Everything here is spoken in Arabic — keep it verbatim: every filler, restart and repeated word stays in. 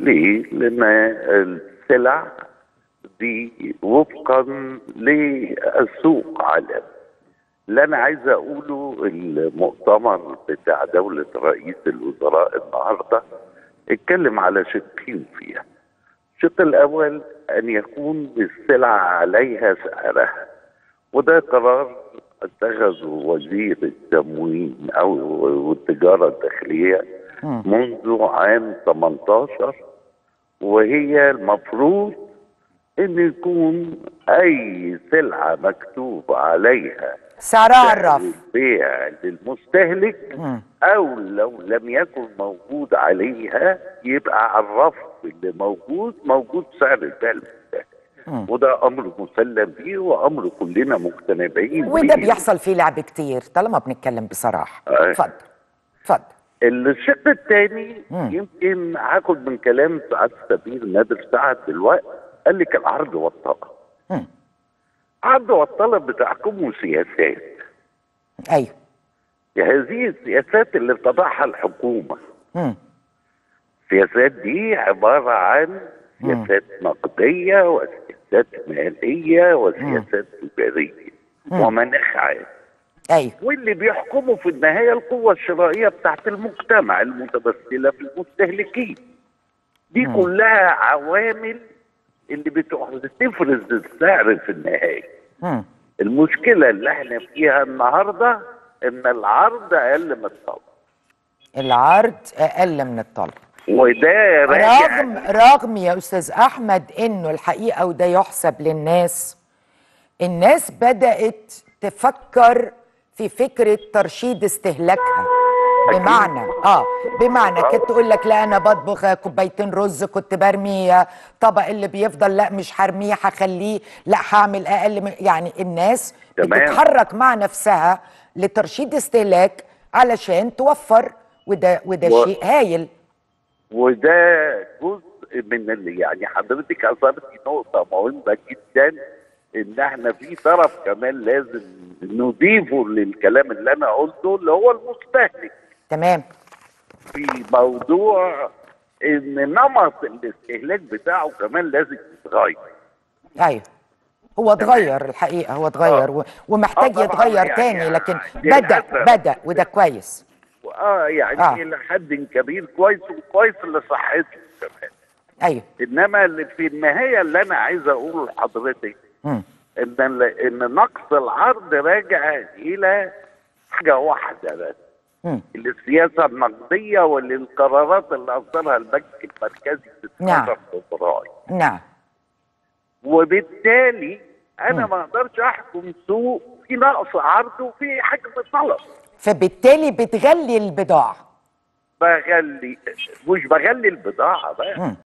ليه؟ لأن السلع دي وفقا للسوق عالمي. اللي أنا عايز أقوله المؤتمر بتاع دولة رئيس الوزراء النهارده اتكلم على شقين فيها. الشق الأول أن يكون السلع عليها سعرها، وده قرار اتخذه وزير التموين أو التجارة الداخلية منذ عام ثمانية عشر، وهي المفروض أن يكون أي سلعة مكتوب عليها سعرها على الرف للبيع للمستهلك، أو لو لم يكن موجود عليها يبقى على الرف اللي موجود موجود سعر البيع للمستهلك. وده امر مسلم بيه وامر كلنا مقتنعين بيه، وده بيحصل فيه لعب كتير طالما بنتكلم بصراحه. اتفضل اتفضل. الشق الثاني يمكن هاخد من كلام سعاده السفير نادر سعد دلوقتي، قال لك العرض والطلب. العرض والطلب بتحكمه سياسات. ايوه، هذه السياسات اللي بتضعها الحكومه. امم السياسات دي عباره عن سياسات نقديه وسياسات ماليه وسياسات تجاريه ومناخ عام. ايوه، واللي بيحكموا في النهايه القوه الشرائيه بتاعت المجتمع المتمثله في المستهلكين. دي مم. كلها عوامل اللي بتفرز السعر في النهايه. مم. المشكله اللي احنا فيها النهارده ان العرض اقل من الطلب. العرض اقل من الطلب. وده رغم رغم يا استاذ احمد انه الحقيقه، وده يحسب للناس، الناس بدات تفكر في فكره ترشيد استهلاكها. بمعنى اه بمعنى كنت تقول لك لا انا بطبخ كوبايتين رز، كنت برمي طبق اللي بيفضل، لا مش هرميه هخليه، لا هعمل اقل من، يعني الناس بتتحرك مع نفسها لترشيد استهلاك علشان توفر، وده وده و... شيء هايل. وده جزء من اللي يعني حضرتك اثرتي نقطه مهمه جدا، ان احنا في طرف كمان لازم نضيفه للكلام اللي انا قلته اللي هو المستهلك. تمام. في موضوع ان نمط الاستهلاك بتاعه كمان لازم يتغير. ايوه، هو اتغير الحقيقه، هو اتغير آه. ومحتاج آه يتغير يعني تاني، لكن بدا بدا وده كويس. اه يعني آه. الى حد كبير كويس، وكويس لصحته كمان. ايوه، انما اللي في النهايه اللي انا عايز اقوله لحضرتك ان ان نقص العرض راجع الى حاجه واحده بس، السياسه النقديه والقرارات اللي اصدرها البنك المركزي في ستة عشر فبراير. نعم. وبالتالي انا ما اقدرش احكم سوق في نقص عرض وفي حجم طلب، فبالتالي بتغلي البضاعة. بغلي مش بغلي البضاعة بقى.